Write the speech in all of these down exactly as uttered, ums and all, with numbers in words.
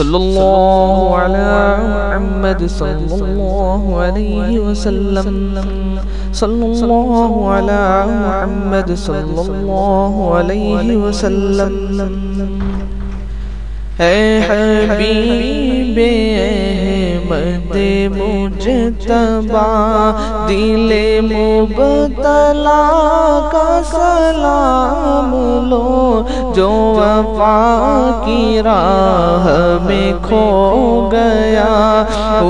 सल्लल्लाहु अला मुहम्मद सल्लल्लाहु अलैहि वसल्लम सल्लल्लाहु अला मुहम्मद सल्लल्लाहु अलैहि वसल्लम। ऐ हबीबे अहमद मुजतबा दिले मुबतला का सलाम लो, जो वफा की राह में खो गया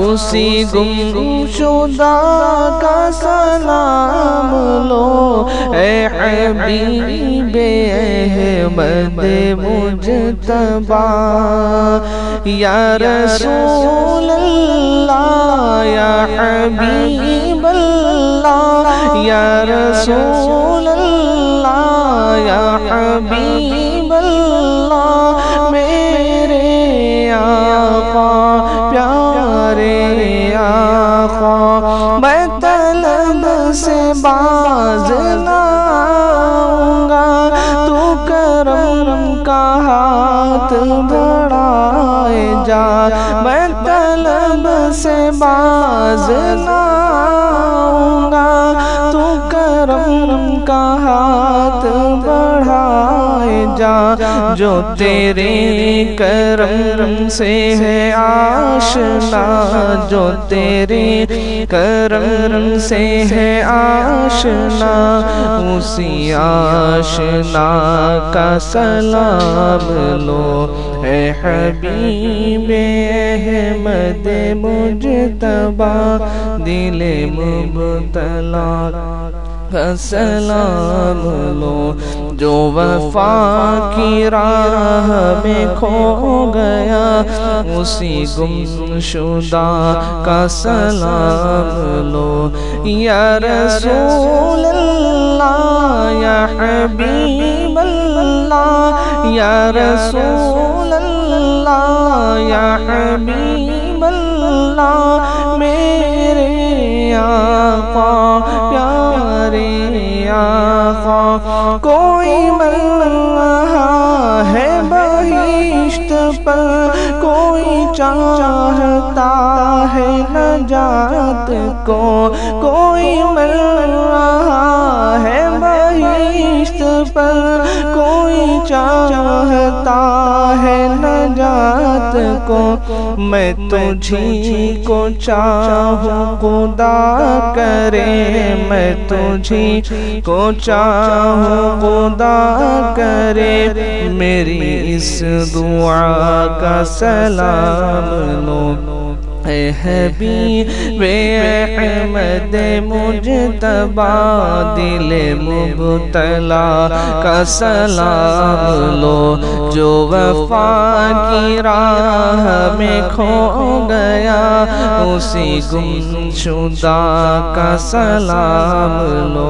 उसी गुमशुदा का सलाम लो। ऐ हबीबे अहमद मुजतबा या रसूल अल्लाह या हबीब अल्लाह या रसूल अल्लाह या हबीब अल्लाह, मेरे आका प्यारे आका मैं तलब से बाज ना आऊँगा, तू करम का हाथ बढ़ाए जा, मैं तलब से बाज ना आऊँगा, तू करम का हाथ बढ़ाए जा। जो तेरे करम से है आशना, जो तेरे करम से है आशना उसी आशना का सलाम लो। ऐ हबीबे अहमद मुजतबा दिले मुबतला सलाम लो, जो वफा की राह में खो गया उसी गुमशुदा का सलाम लो। या रसूल अल्लाह या हबीब अल्लाह या रसूल अल्लाह या हबीब अल्लाह, मेरे आका कोई मलहा है बहिश्त पर, कोई चाहता है नजात को, कोई मलहा है बहिश्त पर, कोई चाहता है नजात को। मैं तुझी को चाहूँ खुदा करे, मैं तुझी को चाहूँ खुदा करे, मेरी इस दुआ का सलाम लो। ऐ हबीबे अहमद मुजतबा दिले मुबतला का सलाम लो, जो वफा की राह में खो गया उसी गुमशुदा का सलाम लो।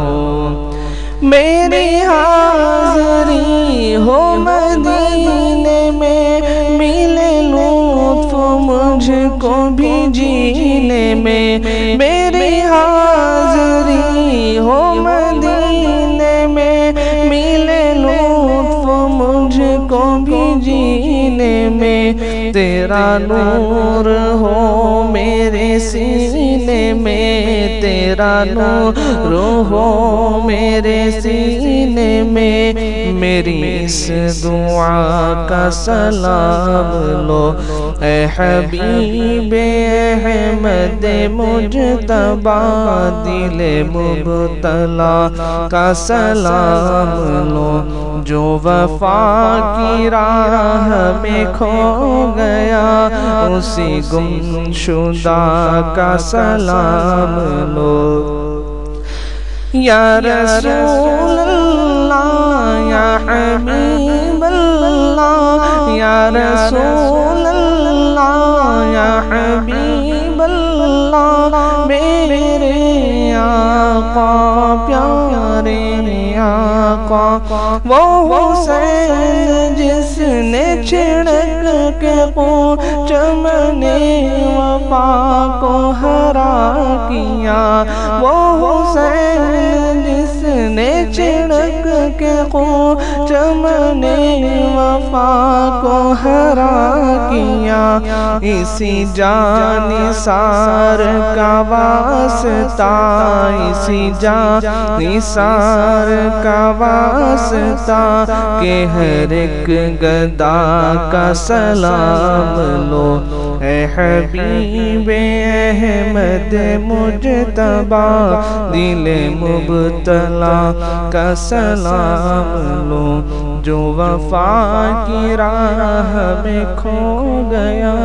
मेरी हाजरी हो मदीने में मिले लुत्फ मुझको भी जीने में, मेरी हाजरी हो मदीने में मिले लुत्फ मुझको भी जीने में, तेरा नूर हो मेरे सीने में, तेरा नूर हो मेरे सीने में, मेरी इस दुआ का सलाम लो। ऐ हबीबे अहमद मुजतबा दिले मुबतला का सलाम लो, जो वफा की राह में खो गया उसी गुमशुदा का सलाम लो। या रसूल अल्लाह या हबीब अल्लाह या रसूल अल्लाह या हबीब अल्लाह, मेरे आका प्यारे आका वो हुसैन जिसने छिड़क के चमने वफा को हरा किया, वो हुसैन जिस ने चिड़क के को चमने वफा को हरा किया। इसी जानिसार का वास्ता, इसी जानिसार का वास्ता के हर एक गदा का सलाम लो। ऐ हबीबे अहमद मुजतबा दिले मुबतला का सलाम लो। जो वफा की राह में खो गया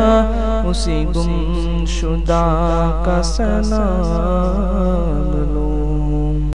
उसी गुमशुदा का सलाम लो।